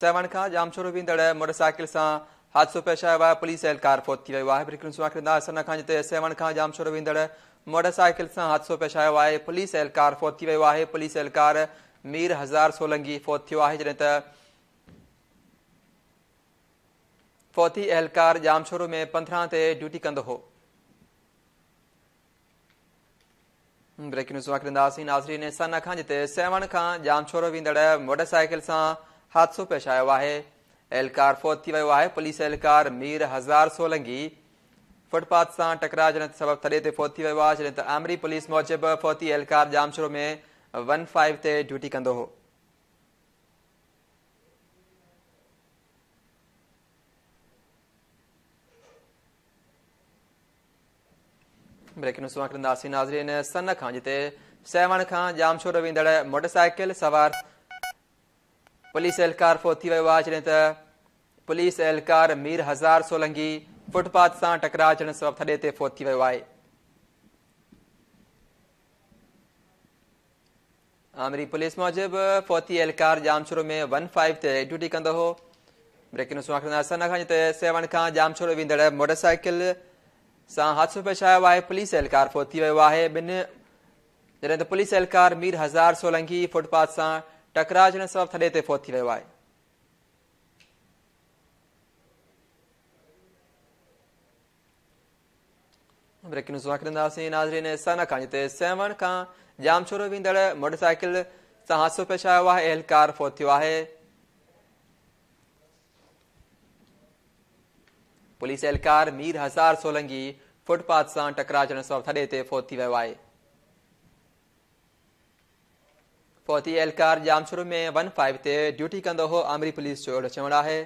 साइवान खां जामशोरो वेंदड़ मोटरसाइकिल सां हादसो पेश आयो आहे। पुलिस एहलकार फौत थी वियो आहे। साइवान खां जामशोरो वेंदड़ मोटरसाइकिल सां हादसो पेश आयो आहे। पुलिस एहलकार फौत थी वियो आहे। पुलिस एहलकार मीर हज़ार सोलंगी फौत थियो आहे, जॾहिं त फौती एहलकार जामशोरो में 15 ते ड्यूटी कंदो हो। ब्रेकिंग न्यूज़ वाकरंदासीं नाज़रीन, सना खां जिते साइवान खां जामशोरो वेंदड़ मोटरसाइकिल सां हादसो पेश आयो आहे। एहलकार फौत थी वियो आहे। पुलिस एहलकार मीर हज़ार सोलंगी फुटपाथ सां टकराइण सबब थडे ते फौत थी वियो आहे, जॾहिं त आमरी पुलिस मूजिबि फौती एहलकार जामशोरो में 15 ते ड्यूटी कंदो हो। ब्रेकिंग न्यूज़ वाकरंदासीं नाज़रीन, सन खां जिते साइवान खां जामशोरो वेंदड़ मोटरसाइकिल सवार पुलिस एहलकार फौत थी वियो आहे, जॾहिं त पुलिस एहलकार मीर हज़ार सोलंगी फुटपाथ सां टकरा अचण सबबि थडे ते फौत थी वियो आहे। आमरी पुलिस मूजिबि फौती एहलकार जामशोरो में 15 ते ड्यूटी कंदो हो। ब्रेकिंग न्यूज़ वाकरंदासीं साइवान खां जामशोरो वेंदड़ मोटरसाइकिल सां हादसो पेश आयो आहे। पुलिस एहलकार फौत थी वियो आहे, जॾहिं त पुलिस एहलकार मीर हज़ार सोलंगी फुटपाथ सां टकराज ने सब थडे ते फौत थी वियो आहे। ब्रेकिंग न्यूज़ वाकरंदासीं नाज़रीन, सन खां जिते साइवान खां जामशोरो वेंदड़ मोटरसाइकिल सां हादसो पेश आयो आहे। एहलकार फौत थियो आहे। पुलिस एहलकार मीर हज़ार सोलंगी फुटपाथ सां टकराजण सां थडे ते फौत थी वियो आहे। फौती एहलकार जामशोरो में 15 ते ड्यूटी कंदो हो। आमरी पुलिस जो अहिड़ो चवणु आहे।